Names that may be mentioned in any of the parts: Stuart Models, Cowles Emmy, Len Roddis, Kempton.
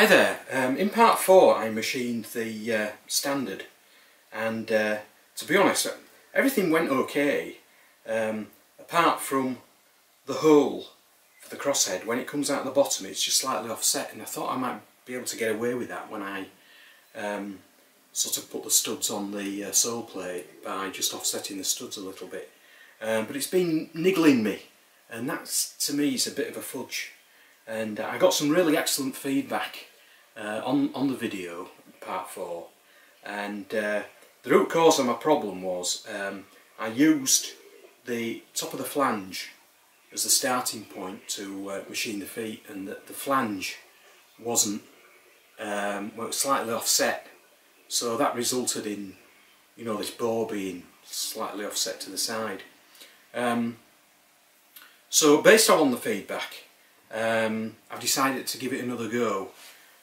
Hi there, in part 4 I machined the standard, and to be honest everything went okay apart from the hole for the crosshead. When it comes out the bottom it's just slightly offset, and I thought I might be able to get away with that when I sort of put the studs on the sole plate by just offsetting the studs a little bit, but it's been niggling me, and that's to me is a bit of a fudge. And I got some really excellent feedback on the video, part 4, and the root cause of my problem was I used the top of the flange as the starting point to machine the feet, and the flange wasn't, well, it was slightly offset, so that resulted in, you know, this bore being slightly offset to the side. So based on the feedback, I've decided to give it another go,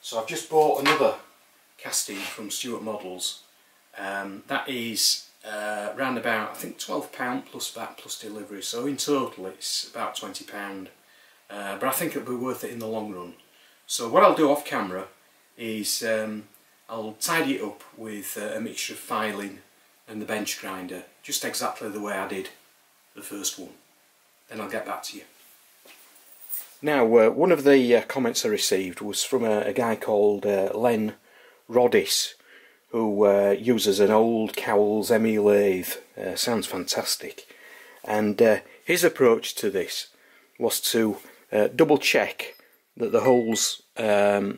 so I've just bought another casting from Stuart Models. That is round about, I think, £12 plus VAT plus delivery, so in total it's about £20, but I think it'll be worth it in the long run. So what I'll do off camera is I'll tidy it up with a mixture of filing and the bench grinder, just exactly the way I did the first one, then I'll get back to you. Now, one of the comments I received was from a guy called Len Roddis, who uses an old Cowles Emmy lathe. Sounds fantastic. And his approach to this was to double check that the holes were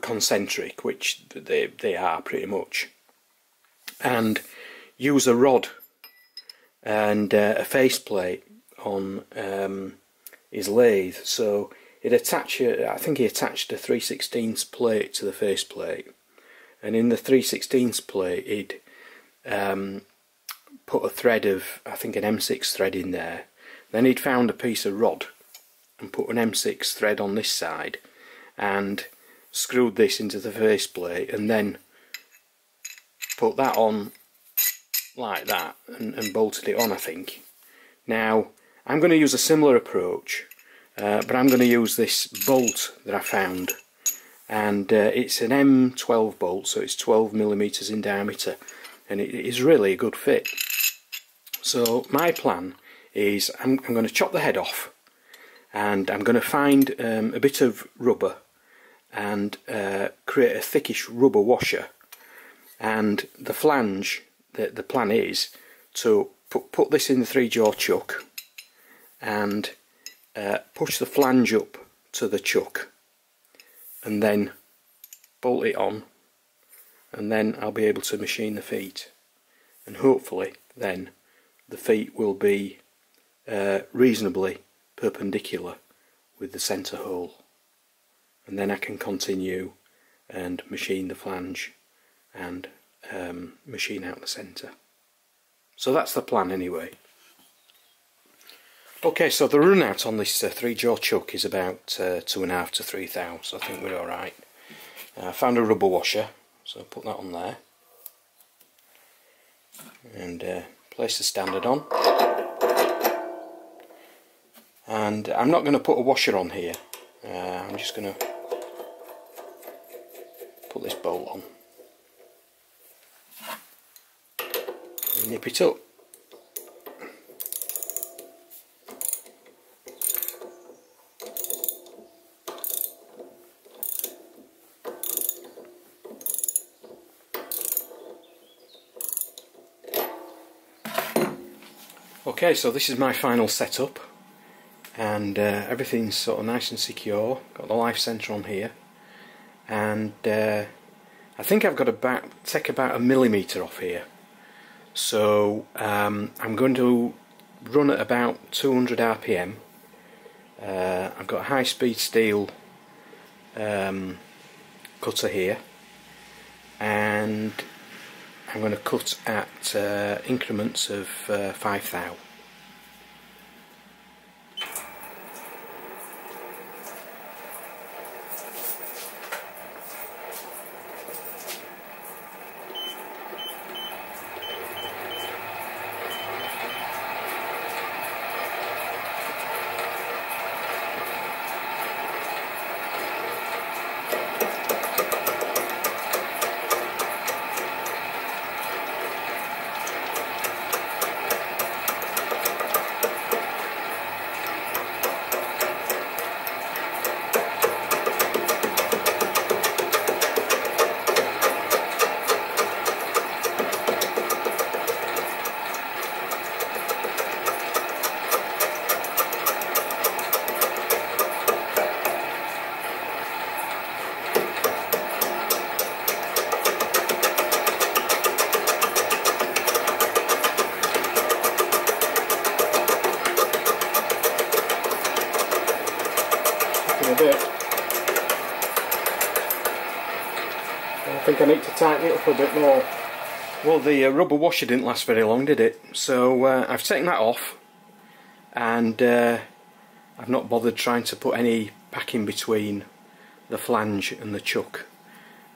concentric, which they are pretty much, and use a rod and a faceplate on his lathe. So it attached, I think he attached a 3/16 plate to the face plate, and in the 3/16 plate he'd put a thread of, I think, an M6 thread in there. Then he'd found a piece of rod and put an M6 thread on this side and screwed this into the face plate, and then put that on like that and bolted it on, I think. Now I'm going to use a similar approach, but I'm going to use this bolt that I found, and it's an M12 bolt, so it's 12mm in diameter, and it is really a good fit. So my plan is I'm going to chop the head off, and I'm going to find a bit of rubber and create a thickish rubber washer, and the flange, the plan is to put this in the 3-jaw chuck and push the flange up to the chuck, and then bolt it on, and then I'll be able to machine the feet, and hopefully then the feet will be reasonably perpendicular with the centre hole, and then I can continue and machine the flange and machine out the centre. So that's the plan anyway. Okay, so the run out on this 3-jaw chuck is about 2.5 to 3 thou, so I think we're alright. I found a rubber washer, so I'll put that on there. And place the standard on. And I'm not going to put a washer on here, I'm just going to put this bolt on. And nip it up. Okay, so this is my final setup, and everything's sort of nice and secure. Got the life centre on here, and I think I've got about take about 1mm off here. So I'm going to run at about 200 RPM. I've got a high-speed steel cutter here, and I'm going to cut at increments of 5 thou. think I need to tighten it up a bit more. Well, the rubber washer didn't last very long, did it? So I've taken that off, and I've not bothered trying to put any packing between the flange and the chuck,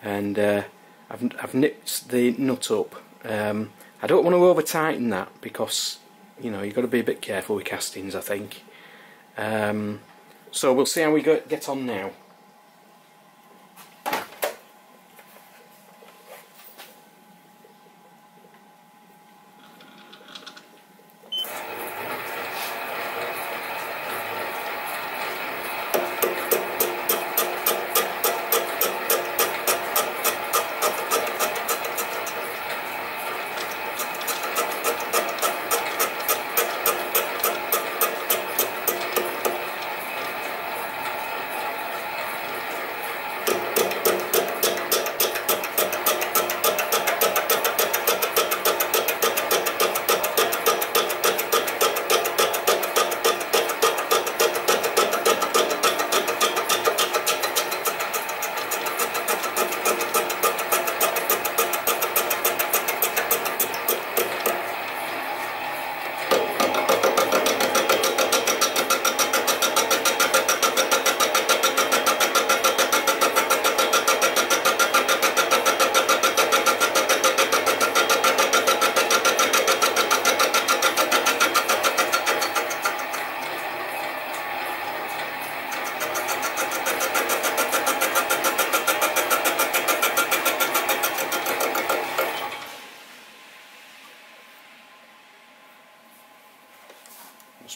and I've nipped the nut up. I don't want to over tighten that, because you know, you've got to be a bit careful with castings, I think. So we'll see how we get on now.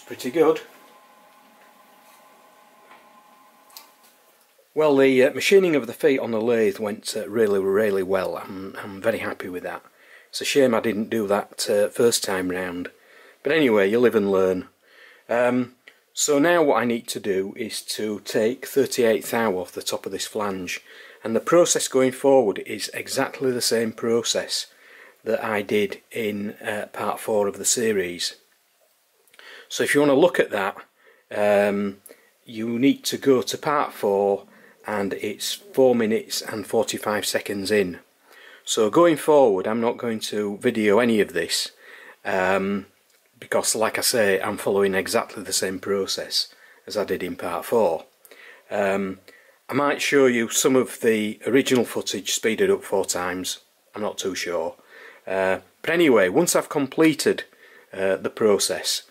Pretty good. Well, the machining of the feet on the lathe went really well. I'm very happy with that. It's a shame I didn't do that first time round, but anyway, you live and learn. So now what I need to do is to take 38th hour off the top of this flange, and the process going forward is exactly the same process that I did in part 4 of the series. So if you want to look at that, you need to go to part 4, and it's 4 minutes and 45 seconds in. So going forward, I'm not going to video any of this, because like I say, I'm following exactly the same process as I did in part 4. I might show you some of the original footage speeded up 4 times, I'm not too sure. But anyway, once I've completed the process,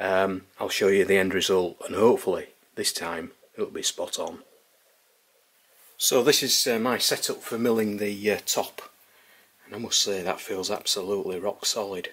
I'll show you the end result, and hopefully this time it'll be spot on. So this is my setup for milling the top, and I must say that feels absolutely rock solid.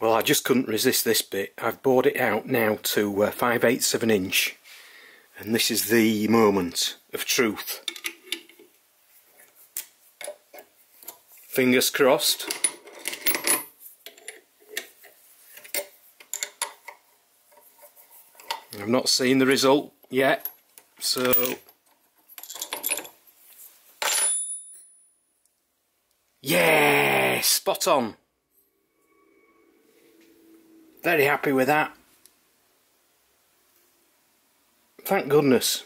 Well, I just couldn't resist this bit. I've bored it out now to 5/8 of an inch, and this is the moment of truth. Fingers crossed. I've not seen the result yet, so yeah, spot on. Very happy with that. Thank goodness.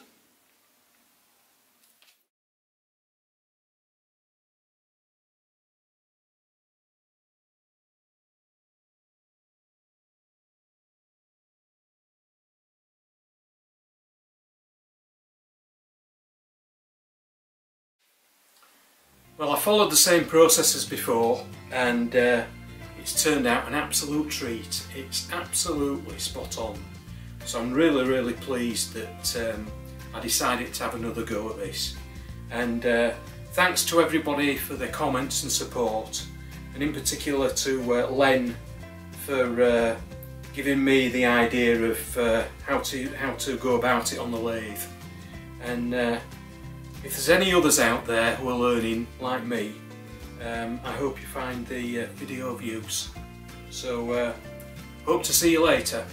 Well, I followed the same process as before, and it's turned out an absolute treat. It's absolutely spot on. So I'm really pleased that I decided to have another go at this. And thanks to everybody for their comments and support, and in particular to Len for giving me the idea of how to go about it on the lathe. And if there's any others out there who are learning like me, I hope you find the video of use. So hope to see you later.